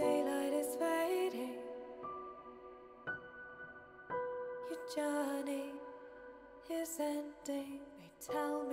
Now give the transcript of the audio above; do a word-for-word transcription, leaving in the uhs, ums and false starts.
Daylight is fading. Your journey is ending. They tell me